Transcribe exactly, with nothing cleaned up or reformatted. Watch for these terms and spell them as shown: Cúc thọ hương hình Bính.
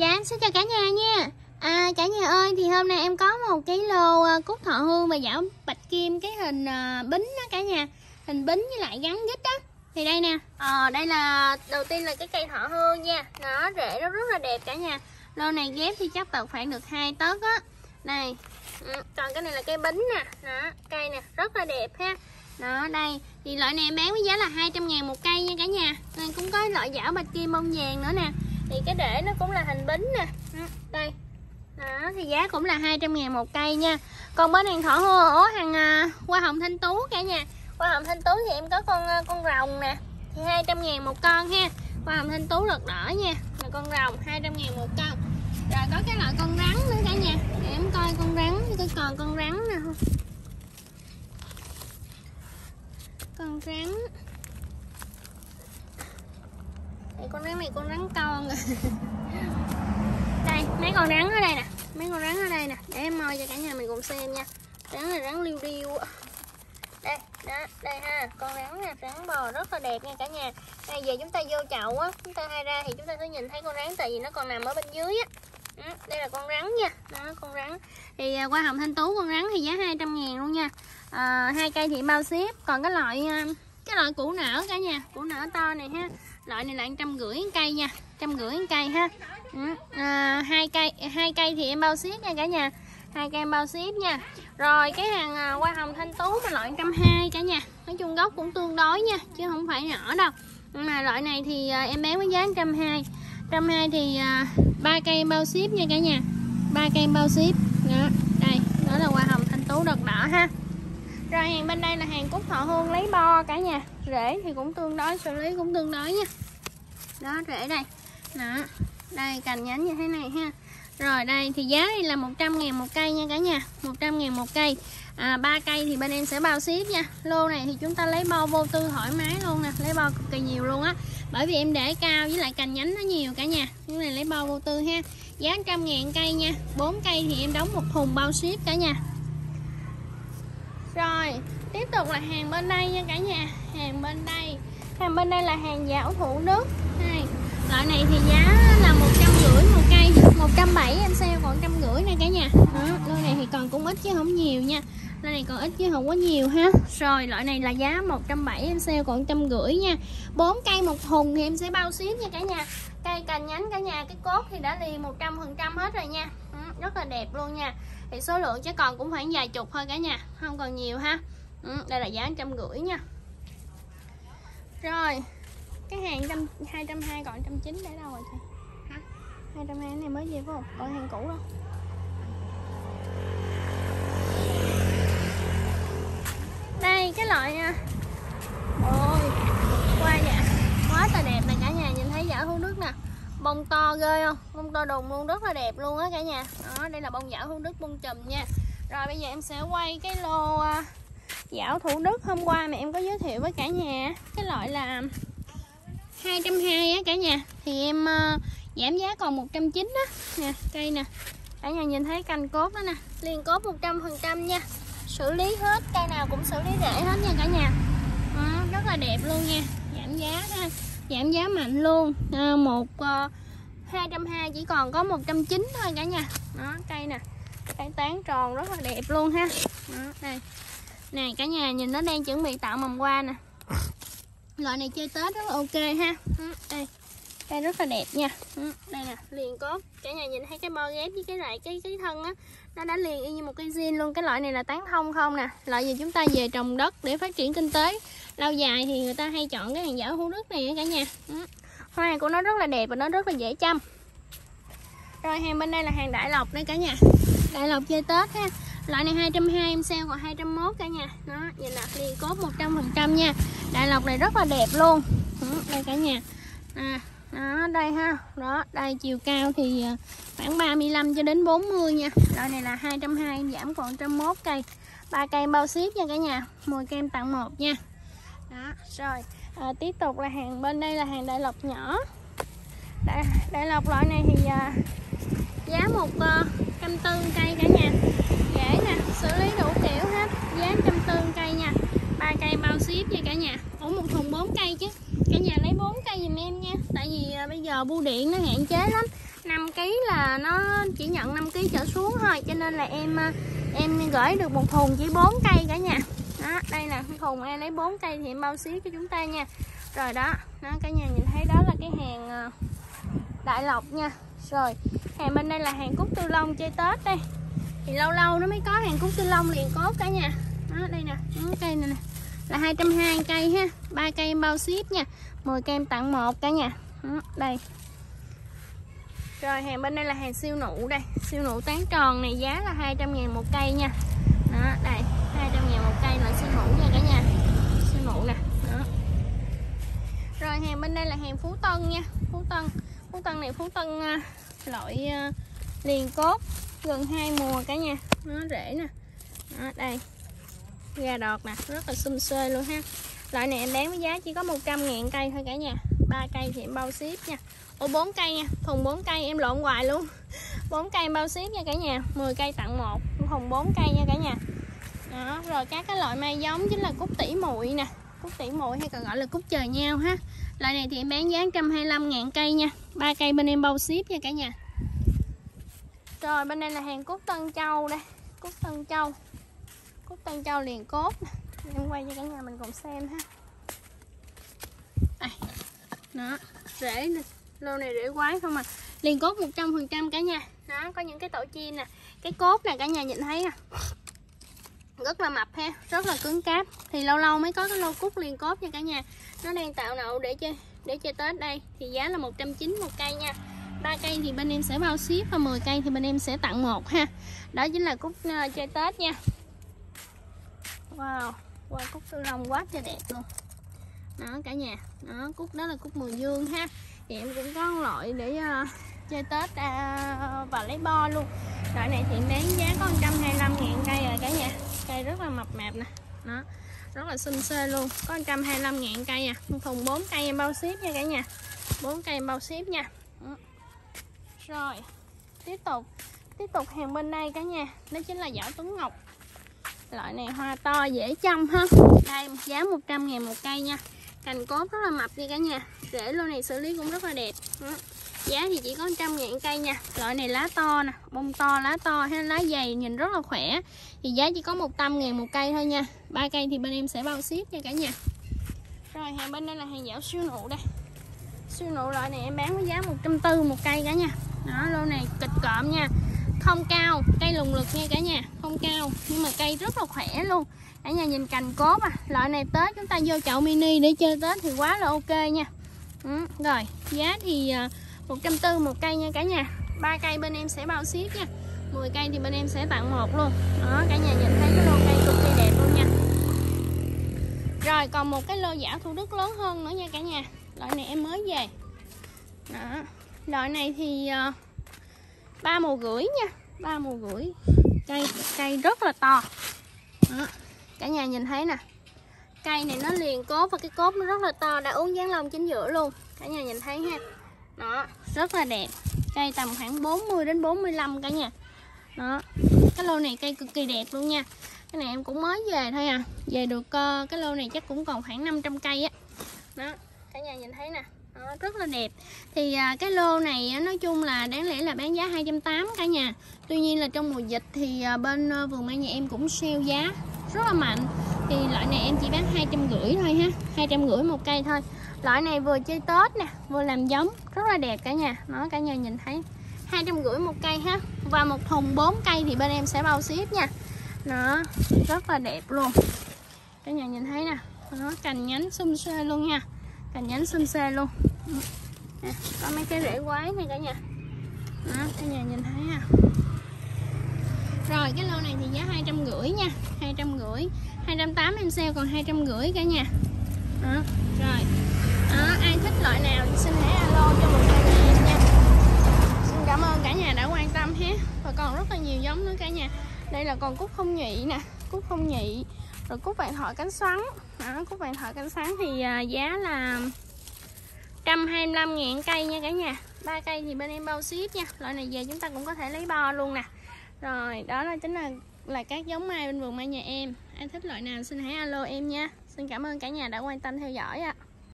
Dạ, xin chào cả nhà nha. À, cả nhà ơi, thì hôm nay em có một cái lô cúc thọ hương và dảo bạch kim, cái hình bính đó cả nhà, hình bính với lại gắn dít đó. Thì đây nè, ờ, đây là đầu tiên là cái cây thọ hương nha, nó rễ nó rất là đẹp cả nhà. Lô này ghép thì chắc tầm khoảng được hai tấc á. Này, còn cái này là cây bính nè, đó, cây nè rất là đẹp ha. Đó, đây thì loại này em bán với giá là hai trăm ngàn một cây nha cả nhà. Nên cũng có loại dảo bạch kim bông vàng nữa nè. Thì cái rễ nó cũng là hình bính nè. Đây. Đó, thì giá cũng là hai trăm ngàn một cây nha. Còn bên hàng thọ hương ở hàng à, hoa hồng thanh tú cả nhà. Hoa hồng thanh tú thì em có con con rồng nè. Thì hai trăm ngàn một con ha. Hoa hồng thanh tú lật đỏ nha. Rồi con rồng hai trăm ngàn một con. Rồi có cái loại con rắn nữa cả nhà. Để em coi con rắn, coi còn con rắn nè không. Con rắn. Con rắn này con rắn con rồi. Đây, mấy con rắn ở đây nè. Mấy con rắn ở đây nè. Để em moi cho cả nhà mình cùng xem nha. Rắn là rắn liu riu. Đây, đó, đây ha. Con rắn nè, rắn bò rất là đẹp nha cả nhà. Bây giờ chúng ta vô chậu á, chúng ta hay ra thì chúng ta sẽ nhìn thấy con rắn, tại vì nó còn nằm ở bên dưới á. Đây là con rắn nha. Đó, con rắn. Thì hoa hồng thanh tú con rắn thì giá hai trăm ngàn luôn nha. À, hai cây thì bao ship. Còn cái loại cái loại củ nở cả nhà, củ nở to này ha. Loại này là một trăm rưỡi cây nha, một trăm rưỡi cây ha. À, hai cây hai cây thì em bao ship nha cả nhà. Hai cây em bao ship nha. Rồi cái hàng hoa hồng thanh tú là loại một trăm hai mươi cả nhà. Nói chung gốc cũng tương đối nha, chứ không phải nhỏ đâu. Mà loại này thì em bán với giá một trăm hai mươi. một trăm hai mươi thì ba cây em bao ship nha cả nhà. ba cây em bao ship. Đó, đây, đó là hoa hồng thanh tú đợt đỏ ha. Rồi hàng bên đây là hàng cúc thọ hương lấy bo cả nhà. Rễ thì cũng tương đối, xử lý cũng tương đối nha. Đó, rễ đây. Đó, đây cành nhánh như thế này ha. Rồi đây thì giá đây là một trăm ngàn một cây nha cả nhà. một trăm ngàn một cây. À, ba cây thì bên em sẽ bao ship nha. Lô này thì chúng ta lấy bo vô tư thoải mái luôn nè. Lấy bo cực kỳ nhiều luôn á. Bởi vì em để cao với lại cành nhánh nó nhiều cả nhà. Cái này lấy bo vô tư ha. Giá một trăm ngàn cây nha. bốn cây thì em đóng một thùng bao ship cả nhà. Rồi, tiếp tục là hàng bên đây nha cả nhà. Hàng bên đây. Hàng bên đây là hàng dảo thủ nước. Đây. Loại này thì giá là một trăm rưỡi một cây, một trăm bảy mươi em sale còn một trăm rưỡi nè cả nhà. Đó, loại này thì còn cũng ít chứ không nhiều nha. Loại này còn ít chứ không có nhiều ha. Rồi, loại này là giá một trăm bảy mươi em sale còn một trăm rưỡi nha. bốn cây một thùng thì em sẽ bao ship nha cả nhà. Cây cành nhánh cả nhà, cái cốt thì đã liền một trăm phần trăm hết rồi nha. Rất là đẹp luôn nha. Thì số lượng chứ còn cũng khoảng vài chục thôi cả nhà, không còn nhiều ha. Ừ, đây là giá một trăm rưỡi nha. Rồi cái hàng hai trăm hai mươi còn một trăm chín mươi để đâu rồi chị? Hả? hai trăm hai mươi này mới về phải không? Còn hàng cũ đâu? Đây cái loại nha. Ôi, qua dạ. Quá là đẹp nè cả nhà, nhìn thấy dảo hú nước nè. Bông to ghê không? Bông to đùng luôn, rất là đẹp luôn á cả nhà. Đó, đây là bông dảo Thủ Đức bông chùm nha. Rồi bây giờ em sẽ quay cái lô dảo Thủ Đức hôm qua mà em có giới thiệu với cả nhà. Cái loại là hai trăm hai mươi á cả nhà. Thì em uh, giảm giá còn một trăm chín mươi á nè, cây nè. Cả nhà nhìn thấy cành cốt đó nè, liền cốt một trăm phần trăm nha. Xử lý hết, cây nào cũng xử lý rễ hết nha cả nhà. Đó, rất là đẹp luôn nha. Giảm giá ha. Giảm giá mạnh luôn. À, một uh, hai trăm hai mươi chỉ còn có một trăm chín mươi thôi cả nhà. Đó, cây nè. Cây tán tròn rất là đẹp luôn ha. Đó, đây. Này cả nhà nhìn nó đang chuẩn bị tạo mầm hoa nè. Loại này chơi Tết rất là ok ha. Đó, đây. Cây rất là đẹp nha. Đó, đây nè, liền cốt. Cả nhà nhìn thấy cái bo ghép với cái lại cái cái thân á, nó đã liền y như một cây zin luôn. Cái loại này là tán thông không nè. Loại gì chúng ta về trồng đất để phát triển kinh tế lâu dài thì người ta hay chọn cái hàng dảo Hữu Đức này cả nhà. Ừ. Hoa của nó rất là đẹp và nó rất là dễ chăm. Rồi hàng bên đây là hàng đại lộc đây cả nhà. Đại lộc chơi Tết ha. Loại này hai trăm hai mươi em sale còn hai trăm mốt cả nhà. Đó, vậy là liền cốt một trăm phần trăm nha. Đại lộc này rất là đẹp luôn. Ừ, đây cả nhà. À, đó, đây ha. Đó, đây chiều cao thì khoảng ba mươi lăm cho đến bốn mươi nha. Loại này là hai trăm hai mươi em giảm còn một trăm mốt cây. ba cây bao ship nha cả nhà. mười cây em tặng một nha. Đó, rồi à, tiếp tục là hàng bên đây là hàng đại lộc nhỏ. Đại, đại lộc loại này thì à, giá một trăm tư cây cả nhà. Dễ nè, xử lý đủ kiểu hết. Giá một trăm tư cây nha. ba cây bao ship nha cả nhà. Ủa một thùng bốn cây chứ. Cả nhà lấy bốn cây giùm em nha. Tại vì bây giờ bưu điện nó hạn chế lắm, năm ký là nó chỉ nhận năm ký trở xuống thôi. Cho nên là em em gửi được một thùng chỉ bốn cây cả nhà. Đó, đây nè, thùng em lấy bốn cây thì em bao xíu cho chúng ta nha. Rồi đó, đó cả nhà nhìn thấy đó là cái hàng Đại Lộc nha. Rồi, hàng bên đây là hàng cúc Tư Long chơi Tết đây. Thì lâu lâu nó mới có hàng cúc Tư Long liền cốt cả nhà. Đó, đây nè, cây này nè là hai trăm hai mươi cây ha, ba cây em bao ship nha, mười cây em tặng một cả nhà. Đó, đây. Rồi hàng bên đây là hàng siêu nụ đây, siêu nụ tán tròn này giá là hai trăm ngàn một cây nha. Đó, đây, hai trăm ngàn một cây là siêu nụ nha cả nhà. Siêu nụ nè. Đó. Rồi hàng bên đây là hàng Phú Tân nha, Phú Tân. Phú Tân này Phú Tân uh, loại uh, liền cốt gần hai mùa cả nhà. Nó rễ nè. Đó, đây. Gà đọt nè, rất là sum xê luôn ha. Loại này em bán với giá chỉ có một trăm ngàn cây thôi cả nhà. ba cây thì em bao ship nha. Ủa bốn cây nha, thùng bốn cây em lộn hoài luôn. bốn cây em bao ship nha cả nhà, mười cây tặng một, thùng bốn cây nha cả nhà. Đó, rồi các cái loại mai giống chính là cúc tỉ muội nè, cúc tỉ muội hay còn gọi là cúc chờ nhau ha. Loại này thì em bán giá một trăm hai mươi lăm ngàn cây nha. ba cây bên em bao ship nha cả nhà. Rồi bên đây là hàng cúc Tân Châu đây, cúc Tân Châu. Cúc Tân Châu liền cốt nè. Em quay cho cả nhà mình cùng xem ha. Đây. Đó, rễ nè, lô này rễ quái không à. Liền cốt một trăm phần trăm cả nhà. Đó, có những cái tổ chim nè. Cái cốt nè cả nhà nhìn thấy à. Rất là mập ha, rất là cứng cáp. Thì lâu lâu mới có cái lô cúc liền cốt nha cả nhà. Nó đang tạo nậu để chơi để chơi Tết đây thì giá là một trăm chín mươi một cây nha. ba cây thì bên em sẽ bao ship và mười cây thì bên em sẽ tặng một ha. Đó chính là cúc uh, chơi Tết nha. Wow, wow, cúc Tư Long quá trời đẹp luôn. Đó cả nhà, đó cúc đó là cúc mười dương ha. Thì em cũng có loại để uh, chơi Tết uh, và lấy bo luôn. Loại này thì bán giá có một trăm hai mươi lăm ngàn cây rồi cả nhà. Cây rất là mập mạp nè. Đó, rất là xinh xê luôn. Có một trăm hai mươi lăm ngàn cây à. Thùng bốn cây em bao ship nha cả nhà. bốn cây em bao ship nha. Đó. Rồi, tiếp tục. Tiếp tục hàng bên đây cả nhà. Đó chính là giỏ Tuấn Ngọc. Loại này hoa to dễ chăm ha. Đây giá một trăm ngàn một cây nha. Cành cốt rất là mập nha cả nhà. Rễ lô này xử lý cũng rất là đẹp. Đó. Giá thì chỉ có một trăm ngàn cây nha. Loại này lá to nè, bông to, lá to hay lá dày nhìn rất là khỏe. Thì giá chỉ có một trăm ngàn một cây thôi nha. ba cây thì bên em sẽ bao ship nha cả nhà. Rồi hàng bên đây là hàng dạo siêu nụ đây. Siêu nụ loại này em bán với giá một trăm bốn mươi một cây cả nhà. Đó, lô này kịch cộm nha. Không cao, cây lùng lực nha cả nhà. Không cao, nhưng mà cây rất là khỏe luôn. Cả nhà nhìn cành cốt à. Loại này Tết chúng ta vô chậu mini để chơi Tết thì quá là ok nha. Ừ, rồi, giá thì một trăm bốn mươi một cây nha cả nhà. ba cây bên em sẽ bao ship nha. mười cây thì bên em sẽ tặng một luôn. Đó, cả nhà nhìn thấy cái lô cây cực kỳ đẹp luôn nha. Rồi, còn một cái lô giảo Thủ Đức lớn hơn nữa nha cả nhà. Loại này em mới về. Đó, loại này thì ba mùa rưỡi nha, ba mùa rưỡi. Cây cây rất là to. Đó. Cả nhà nhìn thấy nè. Cây này nó liền cốt và cái cốt nó rất là to, đã uốn dáng lông chính giữa luôn. Cả nhà nhìn thấy ha. Đó, rất là đẹp. Cây tầm khoảng bốn mươi đến bốn mươi lăm cả nhà. Đó. Cái lô này cây cực kỳ đẹp luôn nha. Cái này em cũng mới về thôi à. Về được uh, cái lô này chắc cũng còn khoảng năm trăm cây á. Đó, cả nhà nhìn thấy nè. Đó, rất là đẹp. Thì à, cái lô này à, nói chung là đáng lẽ là bán giá hai trăm tám mươi cả nhà. Tuy nhiên là trong mùa dịch thì à, bên à, vườn mai nhà em cũng sale giá rất là mạnh. Thì loại này em chỉ bán hai trăm rưỡi thôi ha, hai trăm rưỡi một cây thôi. Loại này vừa chơi Tết nè, vừa làm giống, rất là đẹp cả nhà. Đó, cả nhà nhìn thấy hai trăm rưỡi một cây ha. Và một thùng bốn cây thì bên em sẽ bao ship nha. Đó, rất là đẹp luôn. Cả nhà nhìn thấy nè. Nó cành nhánh sum suê luôn nha. Cành nhánh xum xê luôn. Nè, có mấy cái rễ quái này cả nhà. Đó, cả nhà nhìn thấy ha. Rồi cái lô này thì giá hai trăm rưỡi nha, hai trăm rưỡi. hai trăm tám mươi em sale còn hai trăm rưỡi cả nhà. Đó, rồi. Đó, ai thích loại nào thì xin hãy alo cho mình cả nhà em nha. Xin cảm ơn cả nhà đã quan tâm ha. Và còn rất là nhiều giống nữa cả nhà. Đây là còn cúc không nhị nè, cúc không nhị. Rồi cúc vạn thọ cánh xoắn. Đó, cúc vạn thọ cánh xoắn thì giá là một trăm hai mươi lăm ngàn cây nha cả nhà. ba cây thì bên em bao ship nha. Loại này về chúng ta cũng có thể lấy bo luôn nè. Rồi, đó là chính là là các giống mai bên vườn mai nhà em. Ai thích loại nào xin hãy alo em nha. Xin cảm ơn cả nhà đã quan tâm theo dõi ạ.